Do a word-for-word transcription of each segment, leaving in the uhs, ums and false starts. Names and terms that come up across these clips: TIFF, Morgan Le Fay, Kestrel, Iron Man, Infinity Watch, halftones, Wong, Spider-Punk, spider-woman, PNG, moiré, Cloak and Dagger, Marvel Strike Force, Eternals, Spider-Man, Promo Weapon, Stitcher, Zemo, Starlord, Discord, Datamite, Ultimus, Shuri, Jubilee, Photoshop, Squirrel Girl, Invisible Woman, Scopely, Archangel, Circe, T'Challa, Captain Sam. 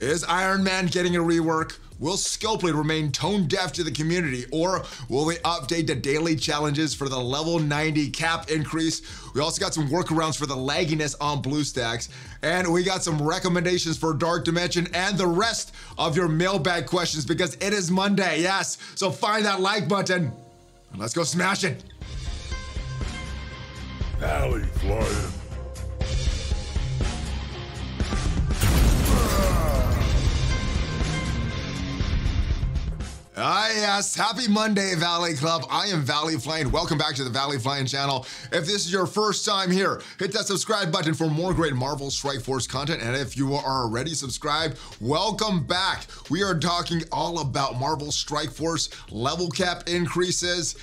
Is Iron Man getting a rework? Will Scopely remain tone deaf to the community, or will they update the daily challenges for the level ninety cap increase? We also got some workarounds for the lagginess on BlueStacks, and we got some recommendations for Dark Dimension and the rest of your mailbag questions, because it is Monday, yes. So find that like button and let's go smash it. Alley flying. Ah yes, happy Monday, Valley Club. I am Valley Flying. Welcome back to the Valley Flying channel. If this is your first time here, hit that subscribe button for more great Marvel Strike Force content. And if you are already subscribed, welcome back. We are talking all about Marvel Strike Force level cap increases,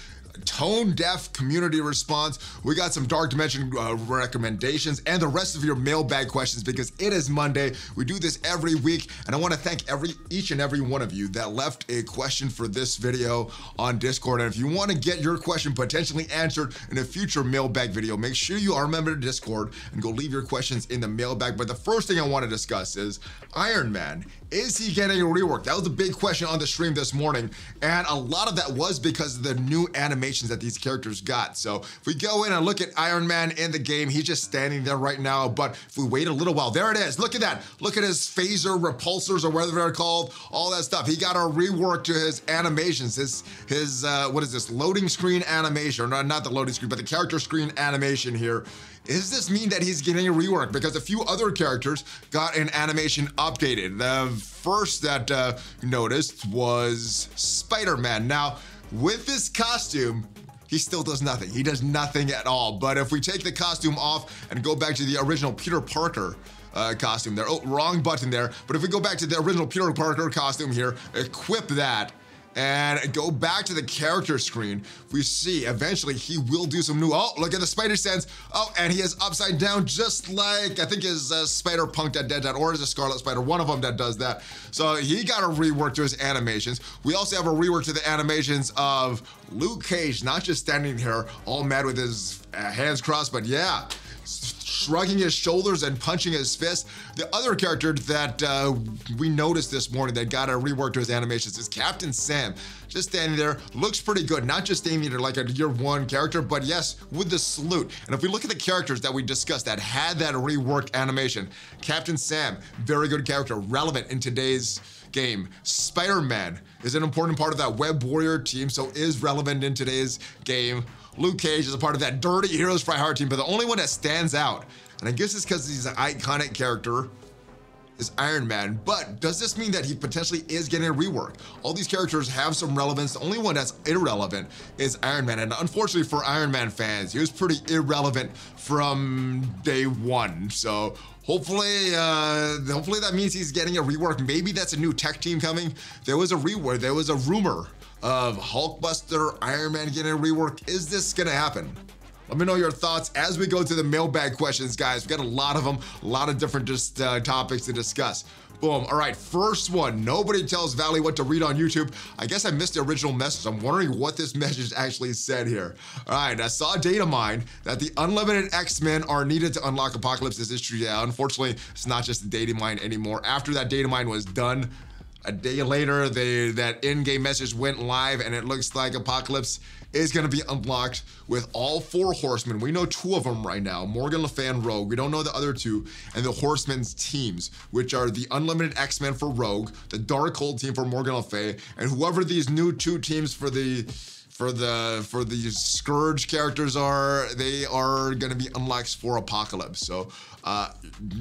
tone deaf community response. We got some Dark Dimension uh, recommendations and the rest of your mailbag questions, because it is Monday. We do this every week, and I want to thank every each and every one of you that left a question for this video on Discord. And if you want to get your question potentially answered in a future mailbag video, make sure you are a member of Discord and go leave your questions in the mailbag. But the first thing I want to discuss is Iron Man. Is he getting a rework? That was the big question on the stream this morning, and a lot of that was because of the new animation that these characters got. So if we go in and look at Iron Man in the game, he's just standing there right now. But if we wait a little while, there it is. Look at that. Look at his phaser repulsors, or whatever they're called, all that stuff. He got a rework to his animations. His, his uh, what is this? Loading screen animation, or not, not the loading screen, but the character screen animation here. Does this mean that he's getting a rework? Because a few other characters got an animation updated. The first that uh, noticed was Spider-Man. Now, with this costume, he still does nothing. He does nothing at all. But if we take the costume off and go back to the original Peter Parker uh, costume there, oh, wrong button there. But if we go back to the original Peter Parker costume here, equip that, and go back to the character screen, we see eventually he will do some new, oh, look at the spider sense. Oh, and he is upside down, just like, I think his uh, spider punk that did that, or is a Scarlet Spider, one of them that does that. So he got a rework to his animations. We also have a rework to the animations of Luke Cage, not just standing here all mad with his uh, hands crossed, but yeah, shrugging his shoulders and punching his fist. The other character that uh, we noticed this morning that got a rework to his animations is Captain Sam. Just standing there, looks pretty good. Not just standing there like a year one character, but yes, with the salute. And if we look at the characters that we discussed that had that reworked animation, Captain Sam, very good character, relevant in today's game. Spider-Man is an important part of that Web Warrior team, so is relevant in today's game. Luke Cage is a part of that Dirty Heroes Fry Hard team, but the only one that stands out, and I guess it's because he's an iconic character, is Iron Man. But does this mean that he potentially is getting a rework? All these characters have some relevance. The only one that's irrelevant is Iron Man. And unfortunately for Iron Man fans, he was pretty irrelevant from day one. So hopefully, uh, hopefully that means he's getting a rework. Maybe that's a new tech team coming. There was a rework, there was a rumor of Hulkbuster, Iron Man getting a rework. Is this gonna happen? Let me know your thoughts as we go through the mailbag questions, guys. We got a lot of them, a lot of different just uh, topics to discuss. Boom. All right, first one. Nobody tells Valley what to read on YouTube. I guess I missed the original message. I'm wondering what this message actually said here. All right, I saw a data mine that the Unlimited X-Men are needed to unlock Apocalypse. This is true. Yeah, unfortunately, it's not just a data mine anymore. After that data mine was done, a day later, they, that in-game message went live, and it looks like Apocalypse is going to be unlocked with all four Horsemen. We know two of them right now, Morgan Le Fay and Rogue. We don't know the other two, and the Horsemen's teams, which are the Unlimited X-Men for Rogue, the Darkhold team for Morgan Le Fay, and whoever these new two teams for the for the for the Scourge characters are, they are going to be unlocked for Apocalypse. So uh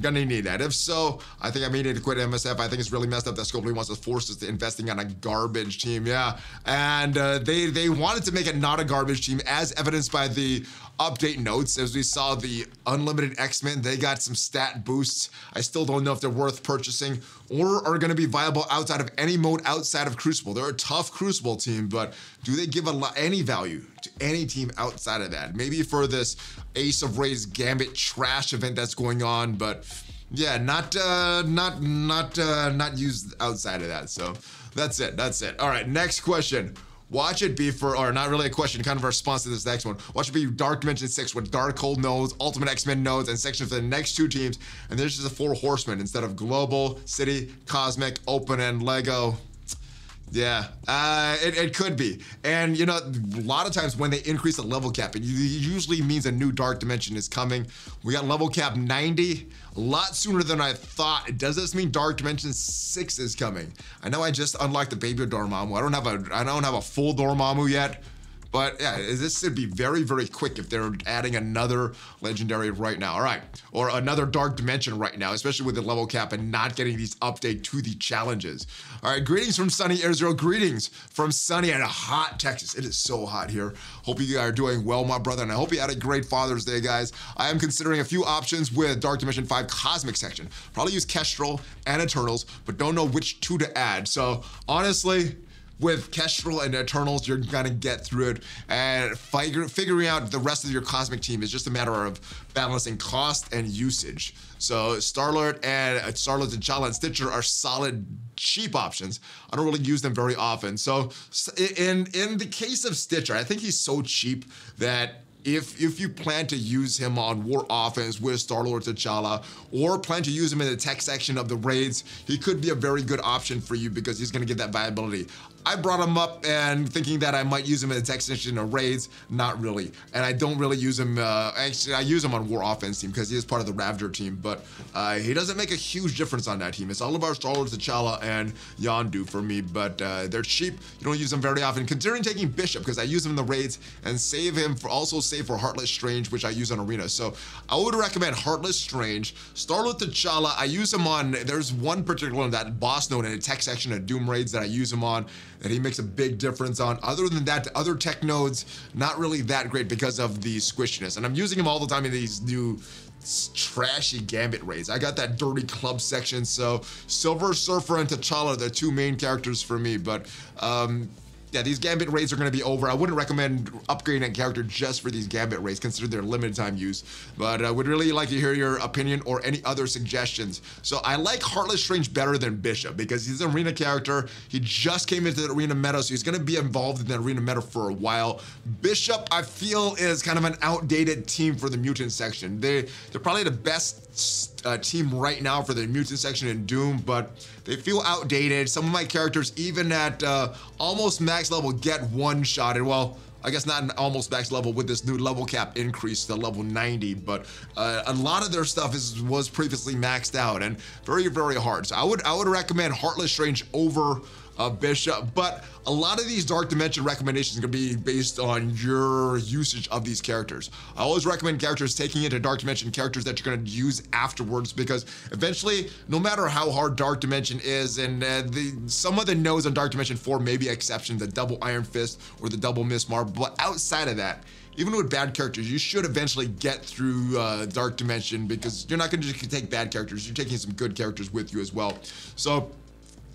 gonna need that. If so, I think I may need to quit M S F. I think it's really messed up that Scopely wants to force us to investing on a garbage team. Yeah, and uh, they they wanted to make it not a garbage team, as evidenced by the update notes. As we saw, the Unlimited X-Men, they got some stat boosts. I still don't know if they're worth purchasing or are going to be viable outside of any mode outside of Crucible. They're a tough Crucible team, but do they give a lot, any value to any team outside of that? Maybe for this Ace of Ray's Gambit trash event that's going on, but yeah, not uh, not not uh, not used outside of that. So that's it. That's it. All right, next question. Watch it be for, or not really a question, kind of a response to this next one. Watch it be Dark Dimension six, what Darkhold knows, Ultimate X-Men knows, and section for the next two teams. And there's just the four horsemen instead of global, city, cosmic, open, and Lego. Yeah, uh, it, it could be. And, you know, a lot of times when they increase the level cap, it usually means a new Dark Dimension is coming. We got level cap ninety, a lot sooner than I thought. Does this mean Dark Dimension six is coming? I know I just unlocked the baby Dormammu. I don't have a, I don't have a full Dormammu yet. But yeah, this should be very, very quick if they're adding another legendary right now. All right, or another Dark Dimension right now, especially with the level cap and not getting these update to the challenges. All right, greetings from sunny Air Zero. Greetings from sunny and hot Texas. It is so hot here. Hope you are doing well, my brother, and I hope you had a great Father's Day, guys. I am considering a few options with Dark Dimension five Cosmic Section. Probably use Kestrel and Eternals, but don't know which two to add. So honestly, with Kestrel and Eternals, you're gonna get through it, and figure, figuring out the rest of your cosmic team is just a matter of balancing cost and usage. So Starlord and uh, Starlord, T'Challa, and Stitcher are solid, cheap options. I don't really use them very often. So in in the case of Stitcher, I think he's so cheap that If, if you plan to use him on war offense with Star-Lord T'Challa, or plan to use him in the tech section of the raids, he could be a very good option for you because he's gonna get that viability. I brought him up and thinking that I might use him in the tech section of raids, not really. And I don't really use him, uh, actually I use him on war offense team because he is part of the Ravger team, but uh, he doesn't make a huge difference on that team. It's all about Star-Lord T'Challa and Yondu for me, but uh, they're cheap. You don't use them very often. Considering taking Bishop, because I use him in the raids and save him for also save for Heartless Strange, which I use on Arena. So I would recommend Heartless Strange. Starlord T'Challa, I use him on, there's one particular one, that boss node in a tech section of Doom Raids that I use him on, that he makes a big difference on. Other than that, the other tech nodes, not really that great because of the squishiness. And I'm using him all the time in these new trashy Gambit raids. I got that dirty club section, so Silver Surfer and T'Challa are the two main characters for me, but um, yeah, these Gambit raids are going to be over. I wouldn't recommend upgrading a character just for these Gambit raids, considering their limited time use. But I would really like to hear your opinion or any other suggestions. So I like Heartless Strange better than Bishop because he's an arena character. He just came into the arena meta, so he's going to be involved in the arena meta for a while. Bishop, I feel, is kind of an outdated team for the mutant section. They, they're probably the best uh, team right now for the mutant section in Doom, but they feel outdated. Some of my characters, even at uh, almost max level, get one-shotted. Well, I guess not an almost max level with this new level cap increase to level ninety, but uh, a lot of their stuff is was previously maxed out and very, very hard. So I would I would recommend Heartless Strange over uh, Bishop, but a lot of these Dark Dimension recommendations are gonna be based on your usage of these characters. I always recommend characters taking into Dark Dimension characters that you're gonna use afterwards, because eventually, no matter how hard Dark Dimension is, and uh, the, some of the nodes on Dark Dimension four may be exceptions, the double Iron Fist or the double Miss Marvel, but outside of that, even with bad characters, you should eventually get through uh, Dark Dimension, because you're not gonna just take bad characters, you're taking some good characters with you as well. So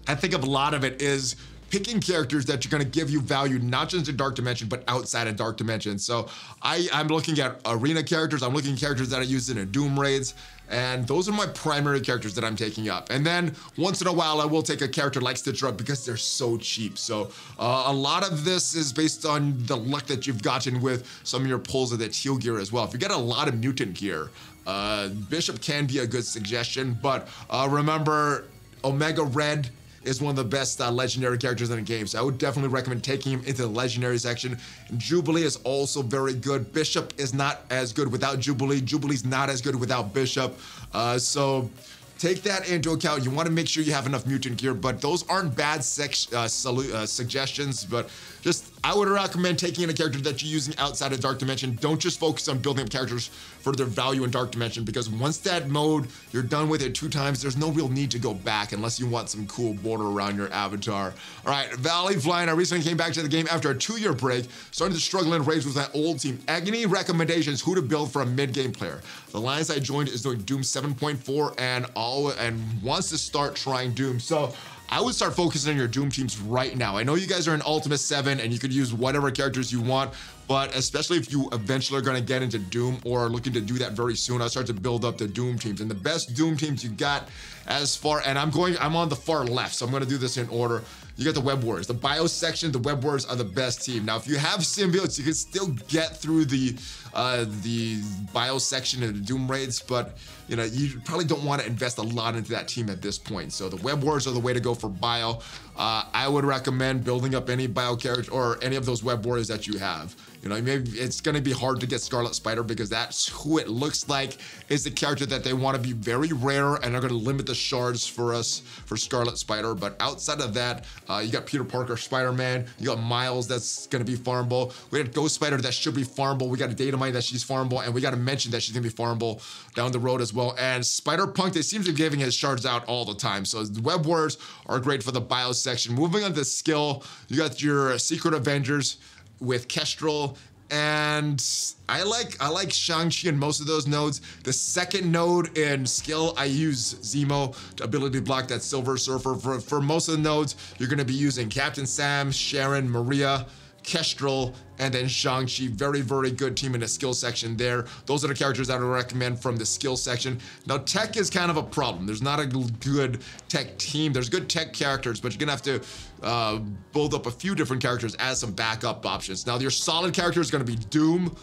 I think a lot of it is picking characters that are going to give you value, not just in Dark Dimension, but outside of Dark Dimension. So I, I'm looking at arena characters. I'm looking at characters that I use in a Doom Raids. And those are my primary characters that I'm taking up. And then once in a while, I will take a character like Stitcher up because they're so cheap. So uh, a lot of this is based on the luck that you've gotten with some of your pulls of that heal gear as well. If you get a lot of mutant gear, uh, Bishop can be a good suggestion. But uh, remember, Omega Red is one of the best uh, legendary characters in the game. So I would definitely recommend taking him into the legendary section. Jubilee is also very good. Bishop is not as good without Jubilee. Jubilee's not as good without Bishop. Uh, so take that into account. You want to make sure you have enough mutant gear, but those aren't bad sex, uh, uh, suggestions, but just, I would recommend taking in a character that you're using outside of Dark Dimension. Don't just focus on building up characters for their value in Dark Dimension, because once that mode, you're done with it two times, there's no real need to go back unless you want some cool border around your avatar. All right, Valley Flying, I recently came back to the game after a two-year break, starting to struggle in raids with my old team. Agony recommendations, who to build for a mid-game player. The alliance I joined is doing Doom seven point four and all, and wants to start trying Doom. So I would start focusing on your Doom teams right now. I know you guys are in Ultimate seven and you could use whatever characters you want, But especially if you eventually are going to get into Doom or are looking to do that very soon, I start to build up the Doom teams. And the best Doom teams you got as far, and I'm going, I'm on the far left, so I'm going to do this in order. You got the Web Warriors. The bio section, the Web Warriors are the best team. Now, if you have symbiotes, you can still get through the uh, the bio section of the Doom raids, but you know you probably don't want to invest a lot into that team at this point. So the Web Warriors are the way to go for bio. Uh, I would recommend building up any bio character or any of those Web Warriors that you have. You know, maybe it's going to be hard to get Scarlet Spider because that's who it looks like is the character that they want to be very rare, and they're going to limit the shards for us for Scarlet Spider. But outside of that, uh, you got Peter Parker, Spider-Man. You got Miles that's going to be farmable. We got Ghost Spider that should be farmable. We got Datamite that she's farmable, and we got to mention that she's going to be farmable down the road as well. And Spider-Punk, they seem to be giving his shards out all the time. So the Web Warriors are great for the bio section. Moving on to skill, you got your Secret Avengers with Kestrel, and I like I like Shang-Chi in most of those nodes. The second node in skill, I use Zemo to ability block that Silver Surfer. For, for most of the nodes, you're gonna be using Captain Sam, Sharon, Maria, Kestrel, and then Shang-Chi. Very, very good team in the skill section there. Those are the characters that I would recommend from the skill section. Now, tech is kind of a problem. There's not a good tech team. There's good tech characters, but you're gonna have to uh, build up a few different characters as some backup options. Now, your solid character is gonna be Doom,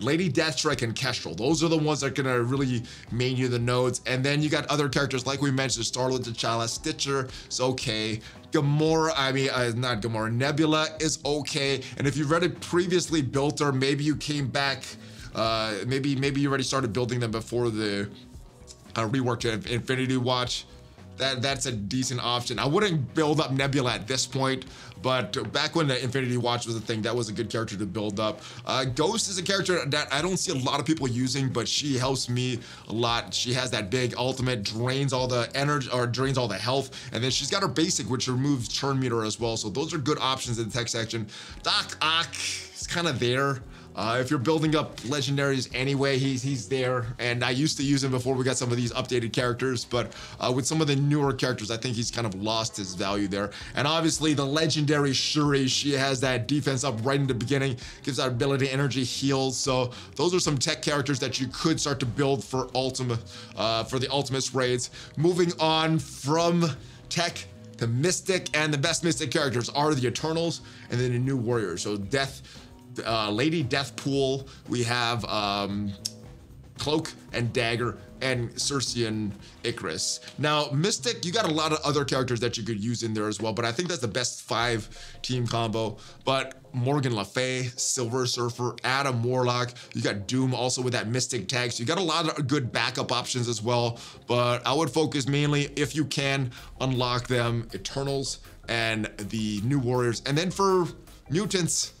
Lady Deathstrike, and Kestrel. Those are the ones that are gonna really main you the nodes. And then you got other characters like we mentioned, Starlord, T'Challa, Stitcher is okay. Gamora, I mean, uh, not Gamora, Nebula is okay. And if you've already previously built her, maybe you came back, uh, maybe maybe you already started building them before the uh, reworked Infinity Watch. That, that's a decent option. I wouldn't build up Nebula at this point, but back when the Infinity Watch was a thing, that was a good character to build up. Uh, Ghost is a character that I don't see a lot of people using, but she helps me a lot. She has that big ultimate, drains all the energy, or drains all the health, and then she's got her basic, which removes churn meter as well. So those are good options in the tech section. Doc Ock is kind of there. Uh, if you're building up legendaries anyway, he's he's there. And I used to use him before we got some of these updated characters, but uh, with some of the newer characters, I think he's kind of lost his value there. And obviously the legendary Shuri, she has that defense up right in the beginning, gives that ability, energy, heals. So those are some tech characters that you could start to build for ultimate, uh, for the Ultimates raids. Moving on from tech, the Mystic, and the best Mystic characters are the Eternals and then the New Warriors. So Death, Uh, Lady Deathpool, we have um, Cloak and Dagger, and Circe and Icarus. Now, Mystic, you got a lot of other characters that you could use in there as well, but I think that's the best five team combo. But Morgan Le Fay, Silver Surfer, Adam Warlock, you got Doom also with that Mystic tag, so you got a lot of good backup options as well, but I would focus mainly, if you can, unlock them, Eternals and the New Warriors. And then for mutants,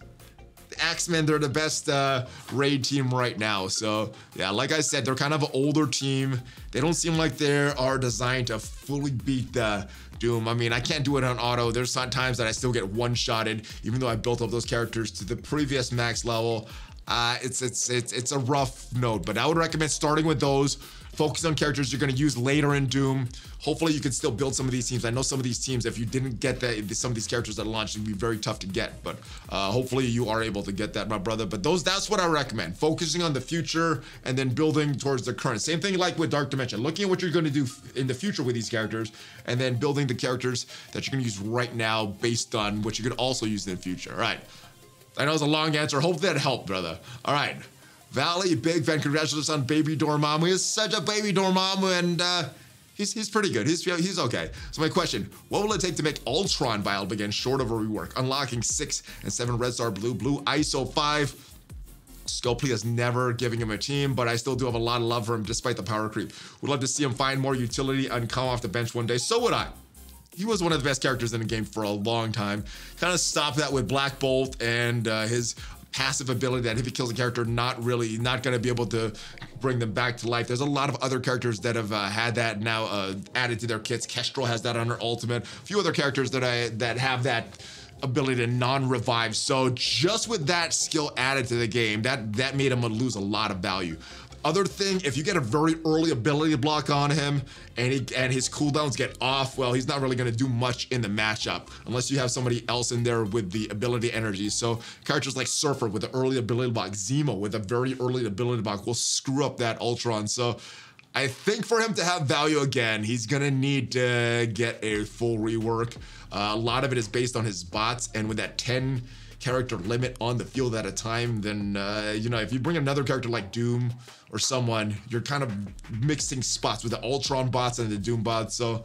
X-Men, they're the best uh, raid team right now. So yeah, like I said, they're kind of an older team. They don't seem like they are designed to fully beat the Doom. I mean, I can't do it on auto. There's some times that I still get one-shotted, even though I built up those characters to the previous max level. Uh, it's, it's, it's, it's a rough node, but I would recommend starting with those. Focus on characters you're going to use later in Doom. Hopefully you can still build some of these teams. I know some of these teams, if you didn't get that, some of these characters that launched, it'd be very tough to get, but uh, hopefully you are able to get that, my brother. But those, that's what I recommend. Focusing on the future and then building towards the current. Same thing like with Dark Dimension. Looking at what you're going to do in the future with these characters and then building the characters that you're going to use right now based on what you could also use in the future. All right. I know it's a long answer. Hopefully that helped, brother. All right. Valley, big fan, congratulations on Baby Dormammu. He's such a Baby Dormammu, and uh, he's he's pretty good. He's he's okay. So my question: what will it take to make Ultron viable again, short of a rework? Unlocking six and seven Red Star Blue, Blue I S O five. Scopely is never giving him a team, but I still do have a lot of love for him despite the power creep. Would love to see him find more utility and come off the bench one day. So would I. He was one of the best characters in the game for a long time. Kind of stopped that with Black Bolt and uh, his passive ability that if he kills a character, not really, not going to be able to bring them back to life. There's a lot of other characters that have uh, had that now uh, added to their kits. Kestrel has that on her ultimate. A few other characters that I that have that ability to non-revive. So just with that skill added to the game, that that made him lose a lot of value. Other thing, if you get a very early ability block on him and he and his cooldowns get off, well, he's not really going to do much in the matchup unless you have somebody else in there with the ability energy. So characters like Surfer with the early ability block, Zemo with a very early ability block will screw up that Ultron. So I think for him to have value again, he's gonna need to get a full rework. Uh, a lot of it is based on his bots, and with that ten character limit on the field at a time, then uh, you know, if you bring another character like Doom or someone, you're kind of mixing spots with the Ultron bots and the Doom bots. So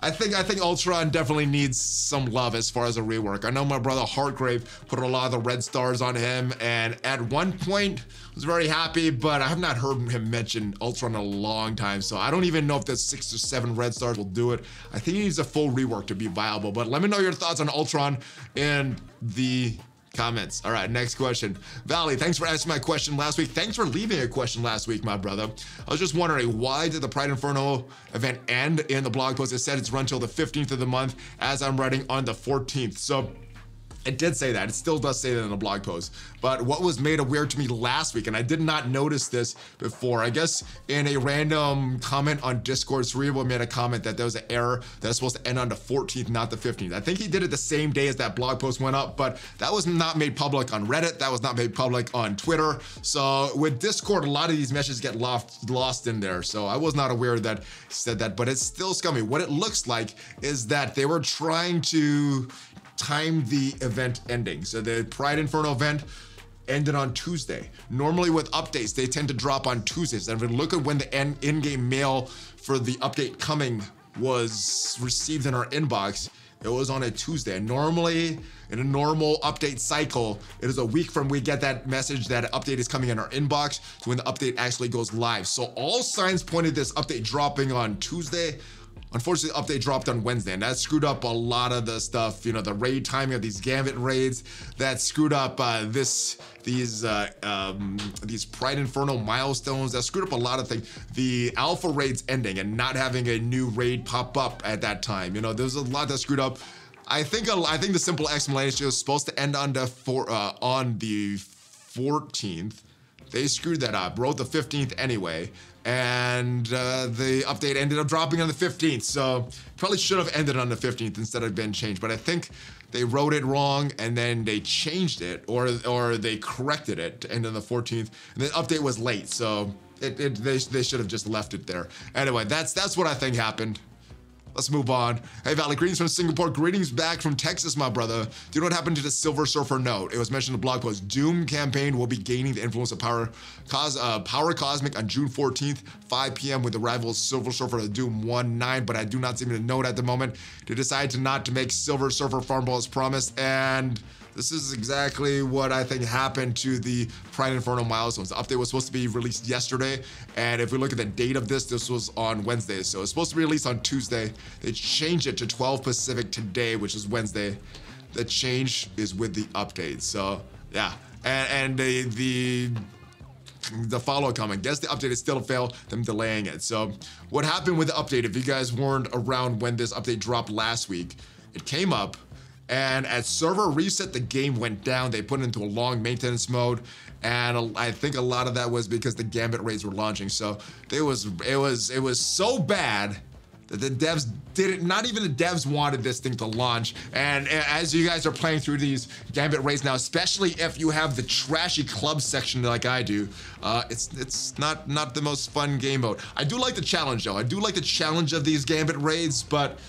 I think I think Ultron definitely needs some love as far as a rework. I know my brother Hargrave put a lot of the red stars on him, and at one point was very happy, but I have not heard him mention Ultron in a long time, so I don't even know if the six or seven red stars will do it. I think he needs a full rework to be viable, but let me know your thoughts on Ultron in the comments. All right, next question. Valley, thanks for asking my question last week. Thanks for leaving a question last week, my brother. I was just wondering, why did the Pride Inferno event end in the blog post? It said it's run till the fifteenth of the month, as I'm writing on the fourteenth. So it did say that. It still does say that in the blog post. But what was made aware to me last week, and I did not notice this before, I guess in a random comment on Discord, Cerebral made a comment that there was an error that's supposed to end on the fourteenth, not the fifteenth. I think he did it the same day as that blog post went up, but that was not made public on Reddit. That was not made public on Twitter. So with Discord, a lot of these messages get lost, lost in there. So I was not aware that he said that, but it's still scummy. What it looks like is that they were trying to time the event ending. So the Pride Inferno event ended on Tuesday. Normally with updates, they tend to drop on Tuesdays. And if we look at when the end in-game mail for the update coming was received in our inbox, it was on a Tuesday. Normally, in a normal update cycle, it is a week from we get that message that an update is coming in our inbox to when the update actually goes live. So all signs pointed this update dropping on Tuesday. Unfortunately, the update dropped on Wednesday, and that screwed up a lot of the stuff, you know, the raid timing of these Gambit raids, that screwed up uh, this, these uh, um, these Pride Inferno milestones, that screwed up a lot of things. The alpha raids ending and not having a new raid pop up at that time, you know, there's a lot that screwed up. I think a, I think the simple explanation is supposed to end on the four, uh, on the fourteenth. They screwed that up, wrote the fifteenth anyway, and uh, the update ended up dropping on the fifteenth. So probably should have ended on the fifteenth instead of been changed, but I think they wrote it wrong and then they changed it, or or they corrected it to end on the fourteenth, and the update was late, so it, it they, they should have just left it there. Anyway, that's that's what I think happened. Let's move on. Hey, Valley, greetings from Singapore. Greetings back from Texas, my brother. Do you know what happened to the Silver Surfer note? It was mentioned in the blog post. Doom campaign will be gaining the influence of Power, Cos uh, Power Cosmic on June fourteenth, five p m with the rival Silver Surfer to Doom one nine, but I do not seem to note at the moment. They decided to not to make Silver Surfer Farm Ball as promised, and this is exactly what I think happened to the Pride Inferno milestones. The update was supposed to be released yesterday, and if we look at the date of this, this was on Wednesday. So it's supposed to be released on Tuesday. They changed it to twelve Pacific today, which is Wednesday. The change is with the update. So yeah, and, and the the the follow-up comment, guess the update is still a fail, them delaying it. So what happened with the update, if you guys weren't around when this update dropped last week, it came up, and at server reset, the game went down. They put it into a long maintenance mode, and I think a lot of that was because the Gambit raids were launching. So it was it was it was so bad that the devs didn't, not even the devs wanted this thing to launch. And as you guys are playing through these Gambit raids now, especially if you have the trashy club section like I do, uh, it's it's not not the most fun game mode. I do like the challenge though. I do like the challenge of these Gambit raids, but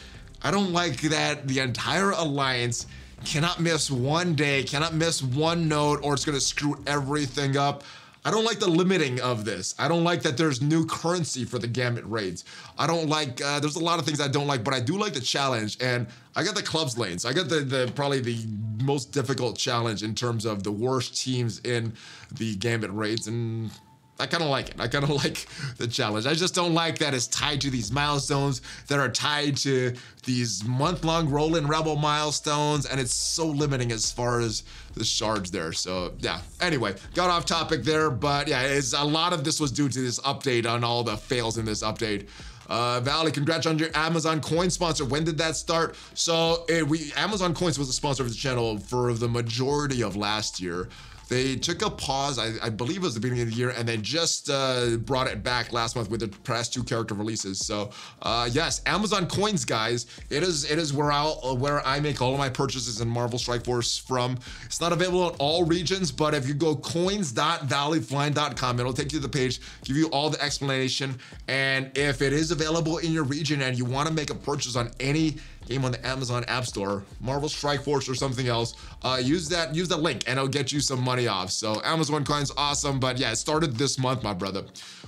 I don't like that the entire alliance cannot miss one day, cannot miss one note, or it's gonna screw everything up. I don't like the limiting of this. I don't like that there's new currency for the Gambit raids. I don't like, uh, there's a lot of things I don't like, but I do like the challenge, and I got the clubs lane. So I got the, the probably the most difficult challenge in terms of the worst teams in the Gambit raids, and I kind of like it. I kind of like the challenge. I just don't like that it's tied to these milestones that are tied to these month-long roll-in rebel milestones, and it's so limiting as far as the shards there. So yeah, anyway, got off topic there, but yeah, it's, a lot of this was due to this update on all the fails in this update. Uh, Valley, congrats on your Amazon coin sponsor. When did that start? So it, we Amazon Coins was a sponsor of the channel for the majority of last year. They took a pause, I, I believe it was the beginning of the year, and they just uh, brought it back last month with the past two character releases. So uh, yes, Amazon coins, guys. It is it is where I'll where I make all of my purchases in Marvel Strike Force from. It's not available in all regions, but if you go coins dot valley flying dot com, it'll take you to the page, give you all the explanation. And if it is available in your region and you want to make a purchase on any game on the Amazon App Store, Marvel Strike Force or something else, uh, use that use that link and it'll get you some money off. So Amazon coins, awesome. But yeah, it started this month, my brother.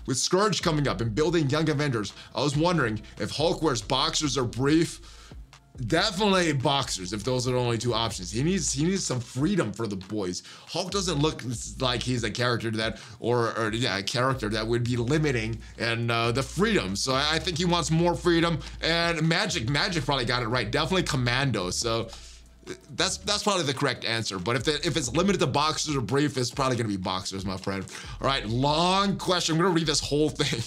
With Scourge coming up and building Young Avengers, I was wondering if Hulk wears boxers or brief. Definitely boxers, if those are the only two options. He needs he needs some freedom for the boys. Hulk doesn't look like he's a character that, or, or yeah, a character that would be limiting and uh, the freedom. So I, I think he wants more freedom. And Magic, Magic probably got it right. Definitely Commando. So that's that's probably the correct answer. But if the, if it's limited to boxers or brief, it's probably gonna be boxers, my friend. All right, long question. I'm gonna read this whole thing.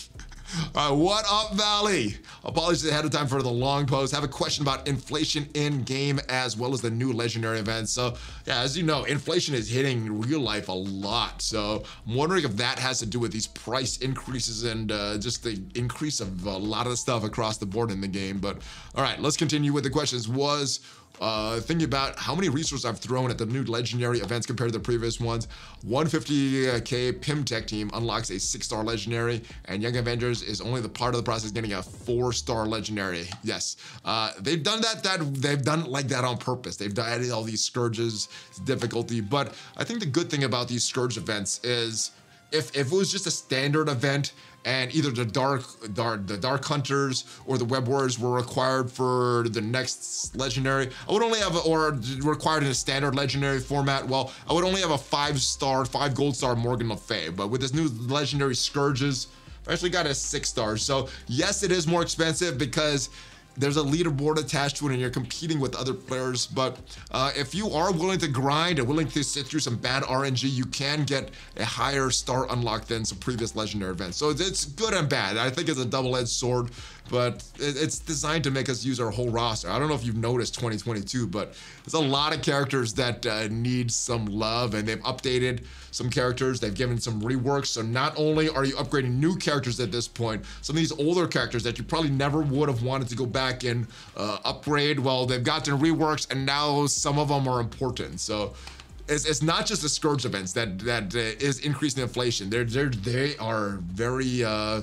All right, what up, Valley? Apologies ahead of time for the long post. Have a question about inflation in game as well as the new legendary events. So yeah, as you know, inflation is hitting real life a lot. So I'm wondering if that has to do with these price increases and uh, just the increase of a lot of stuff across the board in the game. But all right, let's continue with the questions. Was uh thinking about how many resources I've thrown at the new legendary events compared to the previous ones. One fifty K PimTech team unlocks a six-star legendary, and Young Avengers is only the part of the process getting a four-star legendary. Yes, uh they've done that that they've done it like that on purpose. They've added all these Scourges difficulty, but I think the good thing about these Scourge events is if, if it was just a standard event and either the dark, dark, the Dark Hunters or the Web Warriors were required for the next legendary, I would only have, a, or required in a standard legendary format, well, I would only have a five-star, five gold star Morgan Le Fay. But with this new legendary Scourges, I actually got a six-star. So yes, it is more expensive because there's a leaderboard attached to it and you're competing with other players. But uh, if you are willing to grind and willing to sit through some bad R N G, you can get a higher star unlock than some previous legendary events. So it's good and bad. I think it's a double-edged sword, but it's designed to make us use our whole roster. I don't know if you've noticed twenty twenty-two, but there's a lot of characters that uh, need some love, and they've updated some characters. They've given some reworks. So not only are you upgrading new characters at this point, some of these older characters that you probably never would have wanted to go back and uh, upgrade, well, they've gotten reworks, and now some of them are important. So It's, it's not just the Scourge events that that uh, is increasing inflation. They're, they're, they are very... Uh,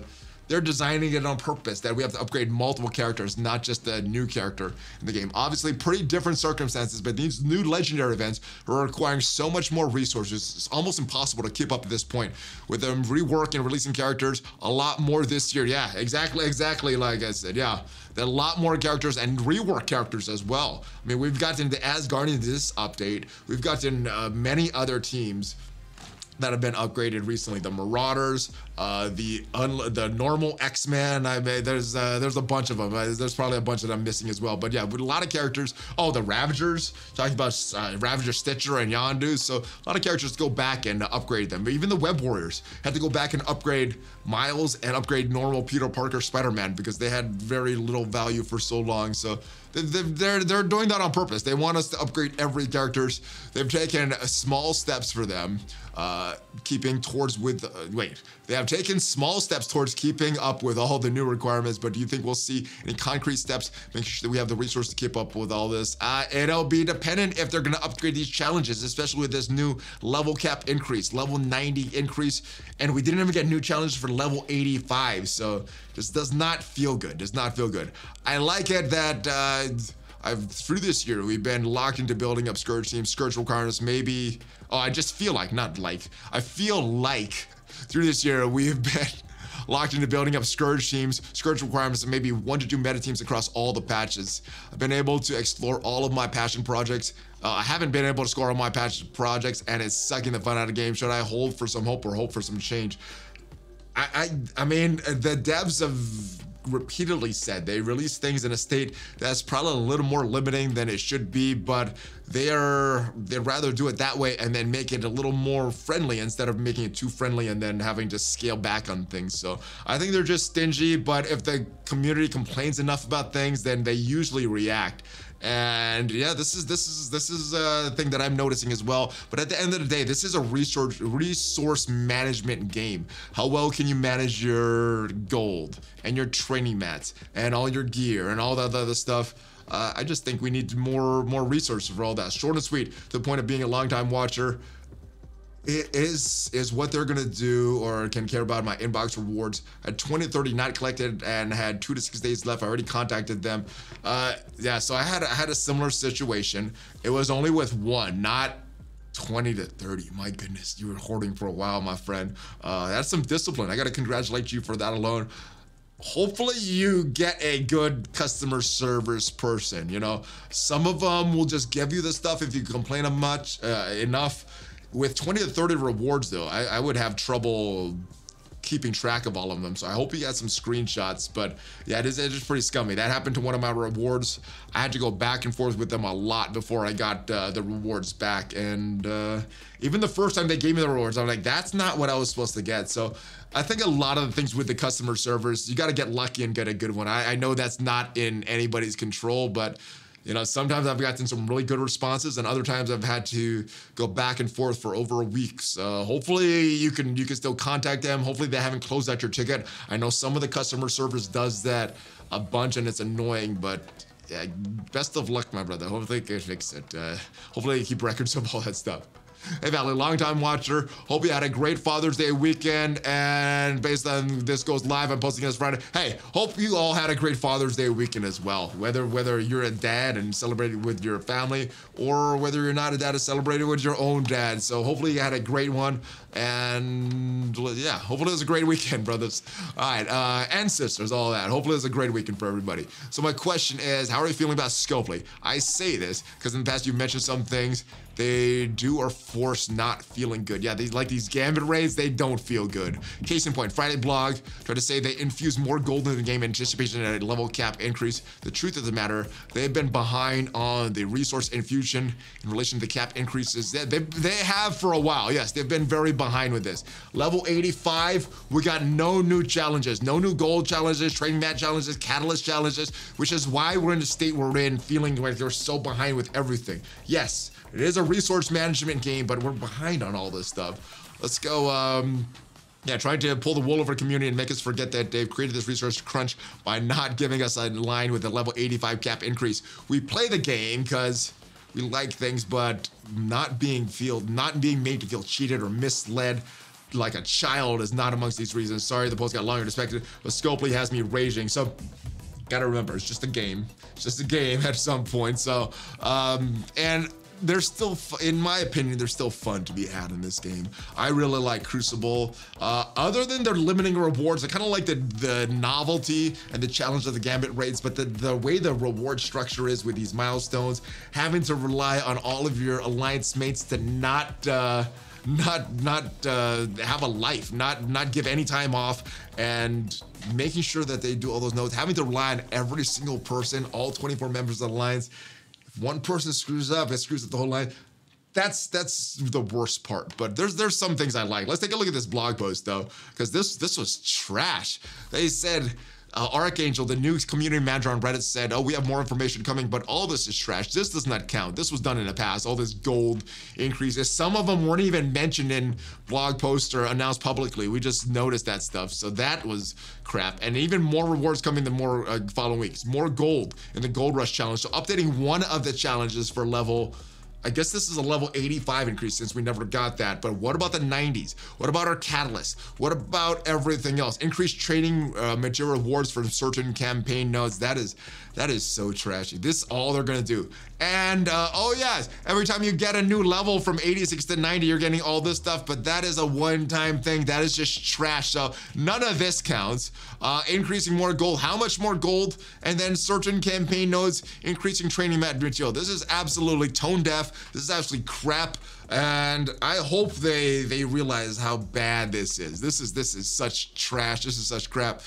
They're designing it on purpose that we have to upgrade multiple characters, not just a new character in the game. Obviously, pretty different circumstances, but these new legendary events are requiring so much more resources. It's almost impossible to keep up at this point with them reworking and releasing characters a lot more this year. Yeah, exactly, exactly like I said, yeah. There are a lot more characters and rework characters as well. I mean, we've gotten the Asgardians this update. We've gotten uh, many other teams that have been upgraded recently. The Marauders, uh, the un the normal X-Men. I mean, there's uh, there's a bunch of them. Uh, there's probably a bunch that I'm missing as well. But yeah, with a lot of characters. Oh, the Ravagers. Talking about uh, Ravager, Stitcher, and Yondu. So a lot of characters go back and upgrade them. But even the Web Warriors had to go back and upgrade Miles and upgrade normal Peter Parker, Spider-Man, because they had very little value for so long. So They're, they're doing that on purpose. They want us to upgrade every characters. They've taken small steps for them, uh, keeping towards with, uh, wait, they have taken small steps towards keeping up with all the new requirements, but do you think we'll see any concrete steps, making sure that we have the resources to keep up with all this? Uh, it'll be dependent if they're gonna upgrade these challenges, especially with this new level cap increase, level ninety increase, and we didn't even get new challenges for level eighty-five, so this does not feel good, does not feel good. I like it that, uh, I've through this year we've been locked into building up Scourge teams. Scourge requirements, maybe. Oh, I just feel like not like I feel like through this year we've been locked into building up Scourge teams, Scourge requirements, and maybe one to two meta teams across all the patches. I've been able to explore all of my passion projects. Uh, I haven't been able to score on my passion projects, and it's sucking the fun out of the game. Should I hold for some hope or hope for some change? I I, I mean, the devs of repeatedly said they release things in a state that's probably a little more limiting than it should be, but they're they'd rather do it that way and then make it a little more friendly instead of making it too friendly and then having to scale back on things. So I think they're just stingy, but if the community complains enough about things, then they usually react. And yeah, this is this is this is a thing that I'm noticing as well. But at the end of the day, this is a resource resource management game. How well can you manage your gold and your training mats and all your gear and all that other stuff? Uh, I just think we need more more resources for all that. Short and sweet, to the point of being a longtime watcher. It is is what they're gonna do or can care about my inbox rewards. I had twenty, thirty not collected and had two to six days left. I already contacted them. Uh, yeah, so I had I had a similar situation. It was only with one, not twenty to thirty. My goodness, you were hoarding for a while, my friend. Uh, that's some discipline. I gotta congratulate you for that alone. Hopefully you get a good customer service person. You know, some of them will just give you the stuff if you complain much uh, enough. With twenty to thirty rewards, though, I, I would have trouble keeping track of all of them. So I hope you got some screenshots. But yeah, it is it's pretty scummy. That happened to one of my rewards. I had to go back and forth with them a lot before I got uh, the rewards back. And uh, even the first time they gave me the rewards, I'm like, that's not what I was supposed to get. So I think a lot of the things with the customer servers, you got to get lucky and get a good one. I, I know that's not in anybody's control, but you know, sometimes I've gotten some really good responses, and other times I've had to go back and forth for over a week. So hopefully you can you can still contact them. Hopefully they haven't closed out your ticket. I know some of the customer service does that a bunch, and it's annoying, but yeah, best of luck, my brother. Hopefully they can fix it. Uh, hopefully they keep records of all that stuff. Hey Valley, longtime watcher. Hope you had a great Father's Day weekend. And based on this goes live, I'm posting this Friday. Hey, hope you all had a great Father's Day weekend as well. Whether whether you're a dad and celebrated with your family, or whether you're not a dad and celebrated with your own dad. So hopefully you had a great one. And yeah, hopefully it was a great weekend, brothers. All right, uh, and sisters, all that. Hopefully it was a great weekend for everybody. So my question is, how are you feeling about Scopely? I say this because in the past you mentioned some things. They do or force not feeling good. Yeah, they like these Gambit raids, they don't feel good. Case in point, Friday blog tried to say they infuse more gold in the game in anticipation at a level cap increase. The truth of the matter, they've been behind on the resource infusion in relation to the cap increases. They, they, they have for a while, yes, they've been very behind with this. Level eighty-five, we got no new challenges, no new gold challenges, training mat challenges, catalyst challenges, which is why we're in the state we're in, feeling like they're so behind with everything. Yes, it is a resource management game, but we're behind on all this stuff. Let's go, um, yeah, trying to pull the wool over community and make us forget that they've created this resource crunch by not giving us a line with a level eighty-five cap increase. We play the game because we like things, but not being feel, not being made to feel cheated or misled like a child is not amongst these reasons. Sorry, the post got longer than expected, but Scopely has me raging. So, gotta remember, it's just a game. It's just a game at some point. So, um, and they're still, in my opinion, they're still fun to be had in this game. I really like Crucible. Uh, other than their limiting rewards, I kind of like the, the novelty and the challenge of the Gambit raids, but the, the way the reward structure is with these milestones, having to rely on all of your alliance mates to not, uh, not, not uh, have a life, not, not give any time off, and making sure that they do all those notes, having to rely on every single person, all twenty-four members of the alliance. One person screws up, it screws up the whole line. That's that's the worst part. But there's there's some things I like. Let's take a look at this blog post though, because this this was trash. They said uh, Archangel, the new community manager on Reddit, said, "Oh, we have more information coming, but all this is trash. This does not count. This was done in the past. All this gold increases. Some of them weren't even mentioned in blog posts or announced publicly. We just noticed that stuff. So that was crap, and even more rewards coming the more uh, following weeks. More gold in the Gold Rush Challenge. So updating one of the challenges for level, I guess this is a level eighty-five increase since we never got that. But what about the nineties? What about our catalyst? What about everything else? Increased trading uh, material rewards for certain campaign nodes. That is, that is so trashy. This is all they're gonna do. And uh, oh yes, every time you get a new level from eighty-six to ninety, you're getting all this stuff. But that is a one-time thing. That is just trash. So none of this counts. Uh, increasing more gold. How much more gold? And then certain campaign nodes. Increasing training mat material. This is absolutely tone deaf. This is actually crap, and I hope they they realize how bad this is. This is this is such trash. This is such crap,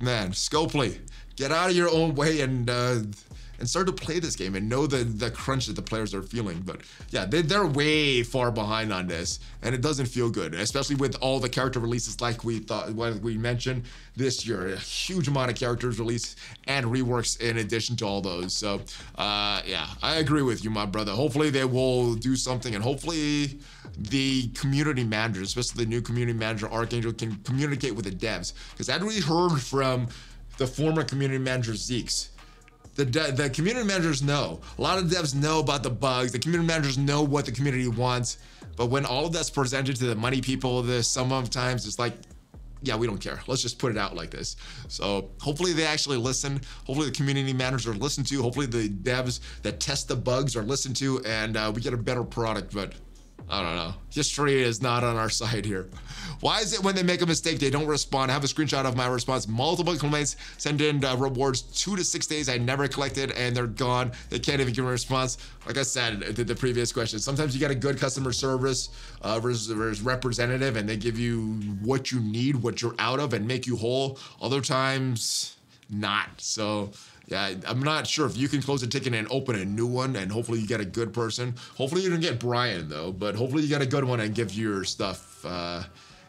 man. Scopely, get out of your own way and uh, and start to play this game and know the, the crunch that the players are feeling. But yeah, they, they're way far behind on this, and it doesn't feel good, especially with all the character releases like we thought, what we mentioned this year, a huge amount of characters released and reworks in addition to all those. So uh, yeah, I agree with you, my brother. Hopefully they will do something, and hopefully the community manager, especially the new community manager, Archangel, can communicate with the devs, because I'd really heard from the former community manager, Zeke's. The, the community managers know. A lot of devs know about the bugs. The community managers know what the community wants. But when all of that's presented to the money people, the, some of times it's like, yeah, we don't care. Let's just put it out like this. So hopefully they actually listen. Hopefully the community managers are listened to. Hopefully the devs that test the bugs are listened to, and uh, we get a better product. But I don't know. History is not on our side here. Why is it when they make a mistake, they don't respond? I have a screenshot of my response. Multiple complaints, send in uh, rewards two to six days. I never collected, and they're gone. They can't even give a response. Like I said, the, the previous question, sometimes you get a good customer service uh, representative, and they give you what you need, what you're out of, and make you whole. Other times, not. So yeah, I'm not sure if you can close a ticket and open a new one, and hopefully you get a good person. Hopefully you don't get Brian, though, but hopefully you get a good one and give your stuff. Uh,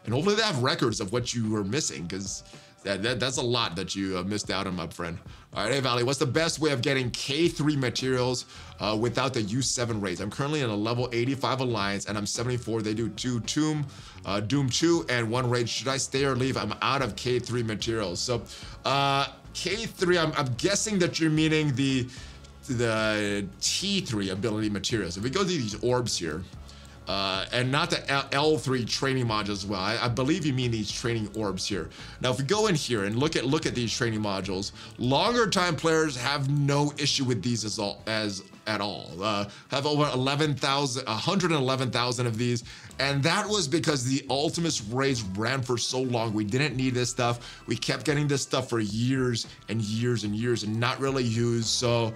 and hopefully they have records of what you were missing, because that, that, that's a lot that you uh, missed out on, my friend. All right, hey, Valley, what's the best way of getting K three materials uh, without the U seven raids? I'm currently in a level eighty-five Alliance, and I'm seventy-four. They do two Doom, uh, Doom two and one raid. Should I stay or leave? I'm out of K three materials. So, uh... K three, I'm, I'm guessing that you're meaning the the T three ability materials. If we go to these orbs here, uh, and not the L three training modules as well. I, I believe you mean these training orbs here. Now, if we go in here and look at look at these training modules, longer time players have no issue with these as all as at all. Uh, have over eleven thousand, one hundred eleven thousand of these. And that was because the Ultimus raids ran for so long. We didn't need this stuff. We kept getting this stuff for years and years and years and not really used. So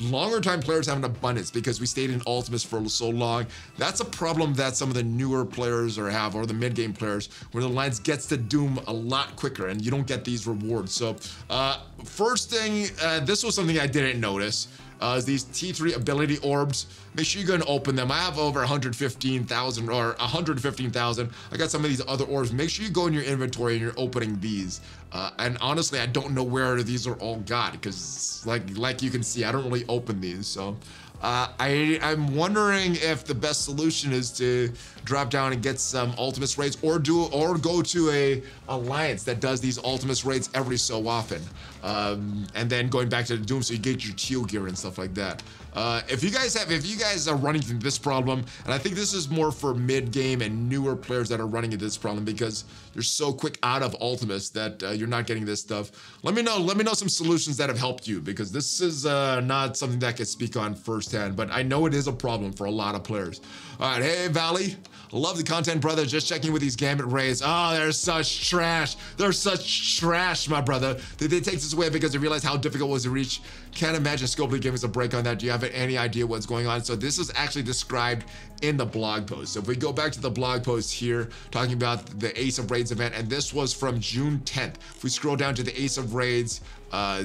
longer time players have an abundance because we stayed in Ultimus for so long. That's a problem that some of the newer players or have, or the mid-game players, where the Alliance gets to Doom a lot quicker and you don't get these rewards. So uh, first thing, uh, this was something I didn't notice. Uh, these T three ability orbs, make sure you go and open them. I have over one hundred fifteen thousand or one hundred fifteen thousand. I got some of these other orbs. Make sure you go in your inventory and you're opening these. Uh, and honestly, I don't know where these are all got, because like like you can see, I don't really open these. So uh, I, I'm wondering if the best solution is to drop down and get some Ultimus raids, or do or go to a Alliance that does these Ultimus raids every so often. Um, and then going back to the Doom, so you get your teal gear and stuff like that. Uh, if you guys have, if you guys are running into this problem, and I think this is more for mid-game and newer players that are running into this problem because you're so quick out of Ultimus that uh, you're not getting this stuff. Let me know. Let me know some solutions that have helped you, because this is uh, not something that I can speak on firsthand, but I know it is a problem for a lot of players. All right, hey Valley, love the content, brother. Just checking with these Gambit raids. Oh, they're such trash. They're such trash, my brother. Did they take this away because they realized how difficult it was to reach? Can't imagine Scopely giving us a break on that. Do you have any idea what's going on? So this is actually described in the blog post. So if we go back to the blog post here, talking about the Ace of Raids event, and this was from June tenth. If we scroll down to the Ace of Raids uh,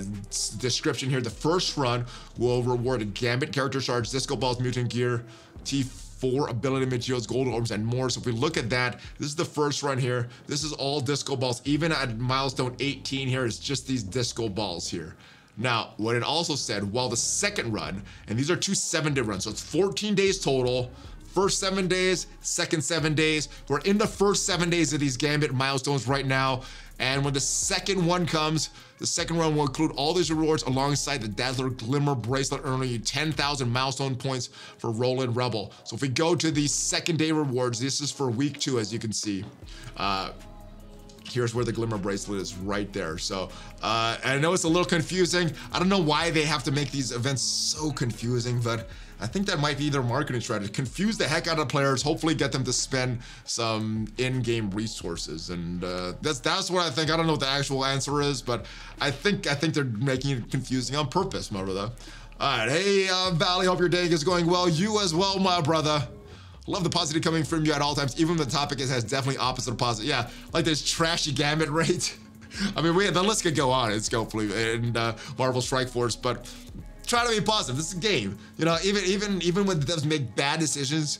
description here, the first run will reward a Gambit character charge, Disco Balls, Mutant Gear, T four ability materials, Gold Orbs, and more. So if we look at that, this is the first run here. This is all Disco Balls. Even at milestone eighteen here, it's just these Disco Balls here. Now, what it also said, while the second run, and these are two seven-day runs, so it's fourteen days total, first seven days, second seven days. We're in the first seven days of these Gambit milestones right now, and when the second one comes, the second run will include all these rewards alongside the Dazzler Glimmer Bracelet, earning you ten thousand milestone points for Roland Rebel. So if we go to the second day rewards, this is for week two, as you can see. Uh, Here's where the Glimmer Bracelet is right there. So uh, I know it's a little confusing. I don't know why they have to make these events so confusing, but I think that might be their marketing strategy. Confuse the heck out of players, hopefully get them to spend some in-game resources. And uh, that's that's what I think. I don't know what the actual answer is, but I think I think they're making it confusing on purpose, my brother. All right, hey, uh, Valley, hope your day is going well. You as well, my brother. Love the positive coming from you at all times, even when the topic is, has definitely opposite of positive. Yeah, like this trashy Gambit raid. I mean, we, the list could go on. It's Scopely and uh, Marvel Strike Force, but try to be positive. This is a game. You know, even even even when the devs make bad decisions,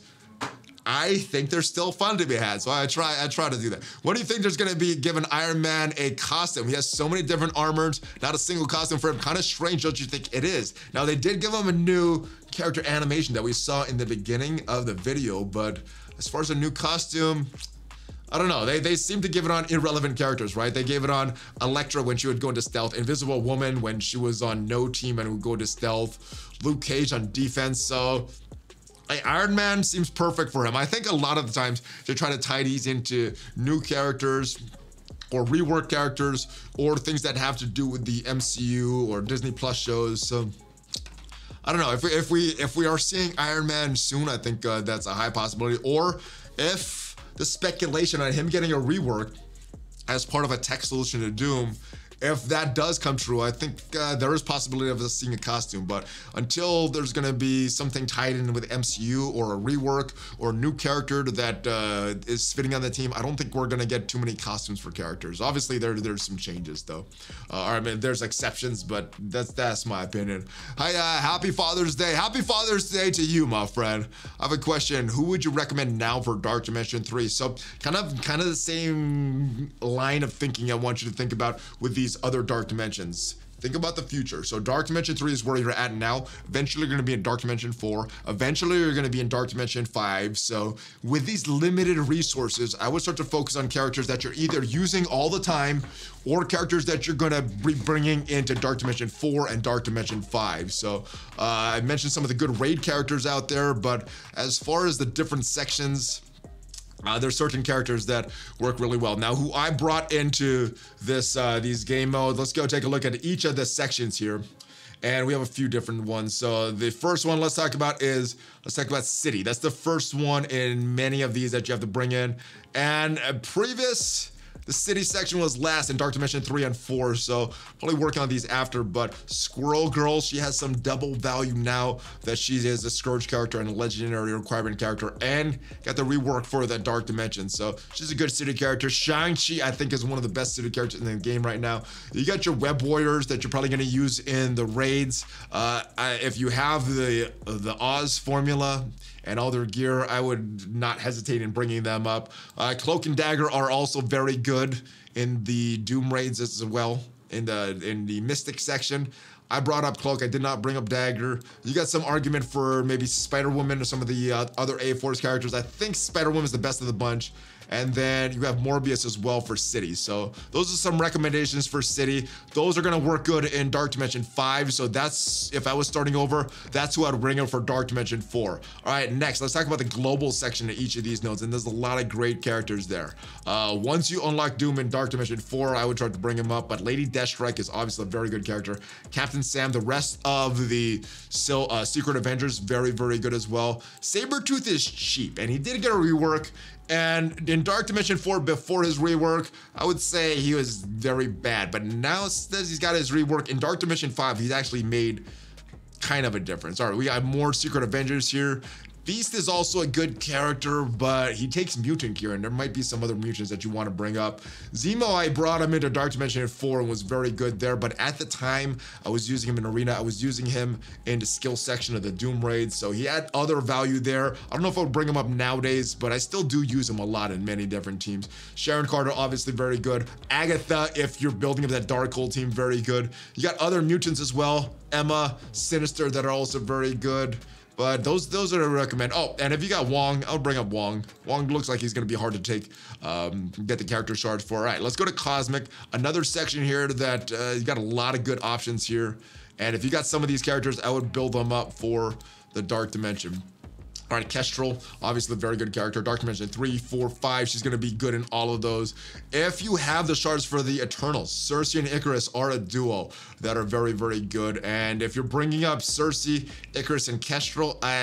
I think there's still fun to be had, so I try I try to do that. What do you think there's gonna be given Iron Man a costume? He has so many different armors, not a single costume for him. Kind of strange, don't you think it is? Now, they did give him a new character animation that we saw in the beginning of the video, but as far as a new costume, I don't know. They, they seem to give it on irrelevant characters, right? They gave it on Elektra when she would go into stealth, Invisible Woman when she was on no team and would go to stealth, Luke Cage on defense, so... Iron Man seems perfect for him. I think a lot of the times they try to tie these into new characters or rework characters or things that have to do with the M C U or Disney Plus shows. So I don't know if we if we if we are seeing Iron Man soon. I think uh, that's a high possibility. Or if the speculation on him getting a rework as part of a tech solution to Doom, if that does come true, I think uh, there is possibility of us seeing a costume, but until there's gonna be something tied in with M C U or a rework or a new character that uh, is fitting on the team, I don't think we're gonna get too many costumes for characters. Obviously, there, there's some changes though. Uh, I mean, there's exceptions, but that's that's my opinion. Hi, uh, happy Father's Day. Happy Father's Day to you, my friend. I have a question. Who would you recommend now for Dark Dimension three? So kind of, kind of the same line of thinking I want you to think about with these other Dark Dimensions. Think about the future. So Dark Dimension three is where you're at now. Eventually, you're going to be in Dark Dimension four. Eventually, you're going to be in Dark Dimension five. So with these limited resources, I would start to focus on characters that you're either using all the time or characters that you're going to be bringing into Dark Dimension four and Dark Dimension five. So uh, I mentioned some of the good raid characters out there, but as far as the different sections, Uh, there's certain characters that work really well. Now, who I brought into this uh, these game mode, let's go take a look at each of the sections here. And we have a few different ones. So the first one let's talk about is, let's talk about City. That's the first one in many of these that you have to bring in. And a previous, the City section was last in Dark Dimension three and four, so probably working on these after, but Squirrel Girl, she has some double value now that she is a Scourge character and a Legendary Requirement character, and got the rework for that Dark Dimension, so she's a good City character. Shang-Chi, I think, is one of the best City characters in the game right now. You got your Web Warriors that you're probably going to use in the raids. Uh, I, if you have the, the Oz formula and all their gear, I would not hesitate in bringing them up. Uh, Cloak and Dagger are also very good in the Doom raids as well, in the in the Mystic section. I brought up Cloak, I did not bring up Dagger. You got some argument for maybe Spider-Woman or some of the uh, other A four's characters. I think Spider-Woman is the best of the bunch. And then you have Morbius as well for City. So those are some recommendations for City. Those are gonna work good in Dark Dimension five. So that's, if I was starting over, that's who I'd bring in for Dark Dimension four. All right, next, let's talk about the global section of each of these nodes. And there's a lot of great characters there. Uh, once you unlock Doom in Dark Dimension four, I would try to bring him up, but Lady Deathstrike is obviously a very good character. Captain Sam, the rest of the so, uh, Secret Avengers, very, very good as well. Sabretooth is cheap, and he did get a rework. And in Dark Dimension four, before his rework, I would say he was very bad. But now since he's got his rework, in Dark Dimension five, he's actually made kind of a difference. All right, we got more Secret Avengers here. Beast is also a good character, but he takes mutant gear, and there might be some other mutants that you want to bring up. Zemo, I brought him into Dark Dimension four and was very good there, but at the time, I was using him in Arena. I was using him in the skill section of the Doom Raid, so he had other value there. I don't know if I would bring him up nowadays, but I still do use him a lot in many different teams. Sharon Carter, obviously very good. Agatha, if you're building up that Darkhold team, very good. You got other mutants as well. Emma, Sinister, that are also very good. But those those are I recommend. Oh, and if you got Wong, I'll bring up Wong. Wong looks like he's going to be hard to take, um, get the character shards for. All right, let's go to Cosmic. Another section here that uh, you got a lot of good options here. And if you got some of these characters, I would build them up for the Dark Dimension. All right, Kestrel, obviously a very good character. Dark Dimension three, four, five, she's going to be good in all of those. If you have the shards for the Eternals, Circe and Icarus are a duo that are very, very good. And if you're bringing up Circe, Icarus, and Kestrel, I,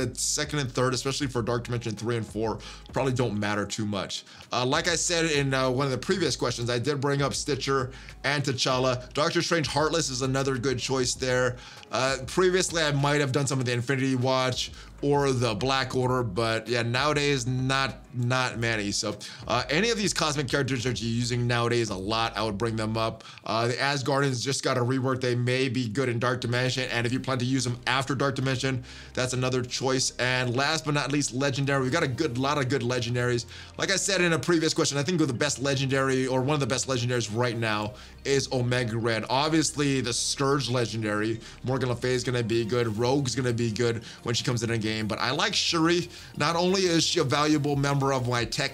the second and third, especially for Dark Dimension three and four, probably don't matter too much. Uh, like I said in uh, one of the previous questions, I did bring up Stitcher and T'Challa. Doctor Strange Heartless is another good choice there. Uh, previously, I might have done some of the Infinity Watch or the Black Order, but yeah, nowadays, not not many. So uh, any of these cosmic characters that you're using nowadays a lot, I would bring them up. Uh, the Asgardians just got a rework. They may be good in Dark Dimension, and if you plan to use them after Dark Dimension, that's another choice. And last but not least, Legendary. We've got a good lot of good Legendaries. Like I said in a previous question, I think the best Legendary, or one of the best Legendaries right now, is Omega Red. Obviously, the Scourge Legendary, Morgan Le Fay, is going to be good. Rogue's going to be good when she comes in a game, but I like Shuri. Not only is she a valuable member of my tech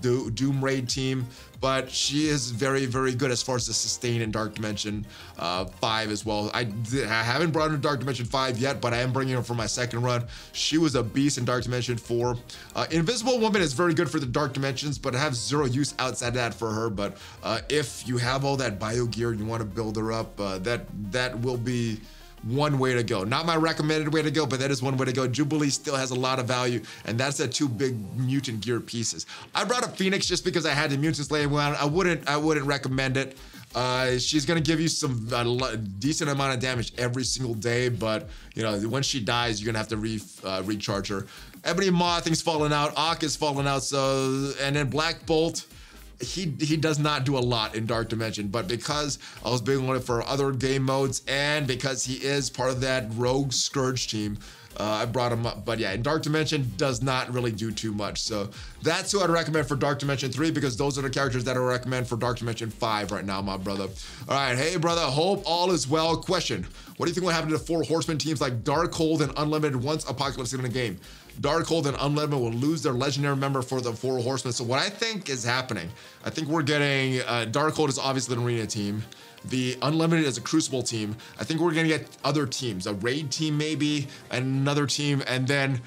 do Doom Raid team, but she is very, very good as far as the sustain in Dark Dimension uh, five as well. I, I haven't brought her to Dark Dimension five yet, but I am bringing her for my second run. She was a beast in Dark Dimension four. Uh, Invisible Woman is very good for the Dark Dimensions, but I have zero use outside of that for her. But uh, if you have all that bio gear and you want to build her up, uh, that that will be one way to go. Not my recommended way to go, but that is one way to go. Jubilee still has a lot of value, and that's the two big mutant gear pieces. I brought up Phoenix just because I had the mutants laying around. I wouldn't, I wouldn't recommend it. Uh, she's gonna give you some uh, decent amount of damage every single day, but you know, when she dies, you're gonna have to re uh, recharge her. Ebony Maw, things falling out. Ock is falling out. So, and then Black Bolt. He, he does not do a lot in Dark Dimension, but because I was big on it for other game modes and because he is part of that Rogue Scourge team, uh, I brought him up. But yeah, in Dark Dimension does not really do too much. So that's who I'd recommend for Dark Dimension three, because those are the characters that I recommend for Dark Dimension five right now, my brother. All right, hey brother, hope all is well. Question: what do you think will happen to the four horsemen teams like Darkhold and Unlimited once Apocalypse is in the game? Darkhold and Unlimited will lose their legendary member for the four horsemen. So what I think is happening, I think we're getting, uh, Darkhold is obviously an arena team. The Unlimited is a Crucible team. I think we're gonna get other teams, a raid team maybe, another team, and then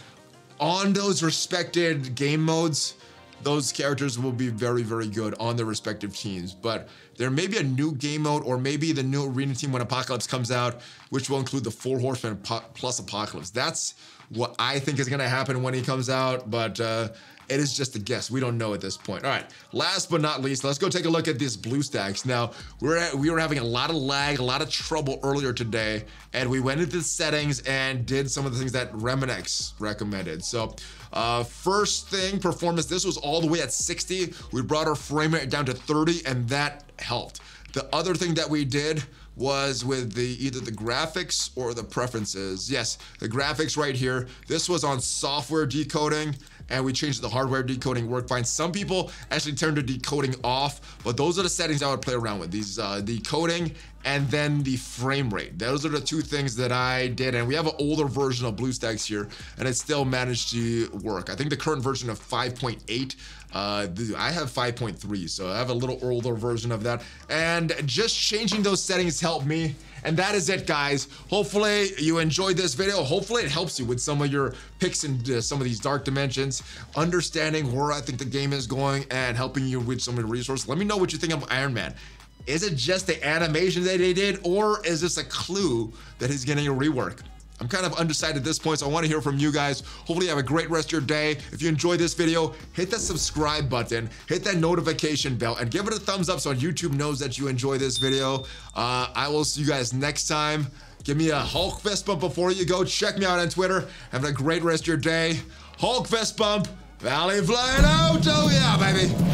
on those respected game modes, those characters will be very, very good on their respective teams. But there may be a new game mode, or maybe the new arena team when Apocalypse comes out, which will include the four horsemen plus Apocalypse. That's what I think is gonna happen when he comes out, but uh, it is just a guess. We don't know at this point. All right, last but not least, let's go take a look at these BlueStacks. Now, we're at, we were having a lot of lag, a lot of trouble earlier today, and we went into the settings and did some of the things that Remenex recommended. So uh, first thing, performance. This was all the way at sixty. We brought our frame rate down to thirty, and that helped. The other thing that we did was with the either the graphics or the preferences. Yes, the graphics right here. This was on software decoding, and we changed the hardware decoding work fine. Some people actually turned the decoding off, but those are the settings I would play around with. These uh, decoding and then the frame rate. Those are the two things that I did, and we have an older version of BlueStacks here, and it still managed to work. I think the current version of five point eight, uh, I have five point three, so I have a little older version of that. And just changing those settings helped me. And that is it, guys. Hopefully you enjoyed this video. Hopefully it helps you with some of your picks and uh, some of these Dark Dimensions, understanding where I think the game is going, and helping you with some of the resources. Let me know what you think of Iron Man. Is it just the animation that they did, or is this a clue that he's getting a rework? I'm kind of undecided at this point, so I want to hear from you guys. Hopefully you have a great rest of your day. If you enjoyed this video, hit that subscribe button, hit that notification bell, and give it a thumbs up so YouTube knows that you enjoy this video. Uh, I will see you guys next time. Give me a Hulk fist bump before you go. Check me out on Twitter. Have a great rest of your day. Hulk fist bump, Valley flying out, oh yeah, baby.